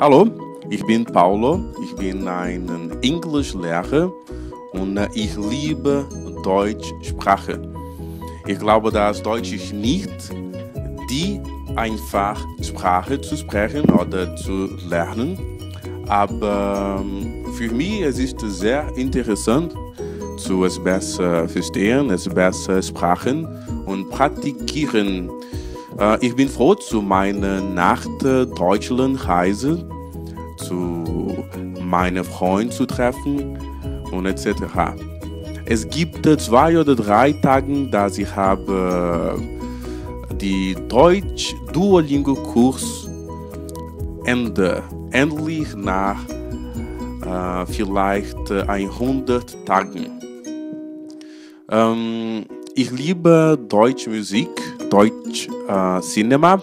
Hallo, ich bin Paulo, ich bin ein Englischlehrer und ich liebe Deutschsprache. Ich glaube, dass Deutsch ist nicht die einfache Sprache zu sprechen oder zu lernen, aber für mich es ist es sehr interessant, zu es besser verstehen, es besser sprechen und praktizieren. Ich bin froh, zu meiner Nach-Deutschland-Reise zu meinen Freunden zu treffen und etc. Es gibt 2 oder 3 Tage, dass ich habe die Deutsch-Duolingo-Kurs endlich nach vielleicht 100 Tagen. Ich liebe deutsche Musik, deutsche Cinema,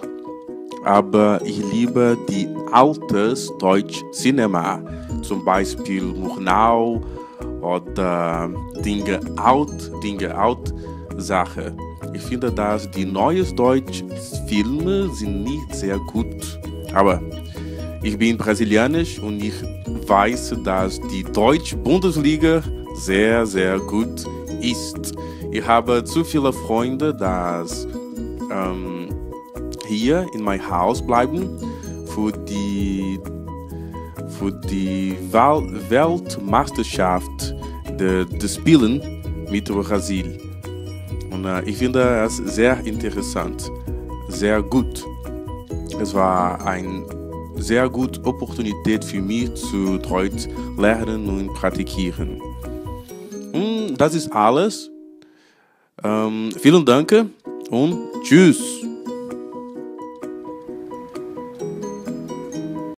aber ich liebe die altes deutsche Cinema, zum Beispiel Murnau oder Dinge out Sache. Ich finde, dass die neues deutsche Filme sind nicht sehr gut, aber ich bin brasilianisch und ich weiß, dass die deutsche Bundesliga sehr, sehr gut ist. Ich habe zu viele Freunde, dass hier in mein Haus bleiben für die Weltmeisterschaft des Spielen mit Brasil. Und ich finde das sehr interessant, sehr gut. Es war eine sehr gute Opportunität für mich, zu Deutsch lernen und praktizieren. Das ist alles. Vielen Dank und tschüss.